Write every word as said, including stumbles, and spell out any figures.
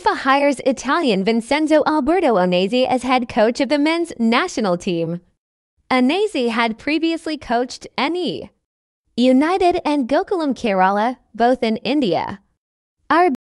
ANFA hires Italian Vincenzo Alberto Annese as head coach of the men's national team. Annese had previously coached North East United and Gokulam Kerala, both in India.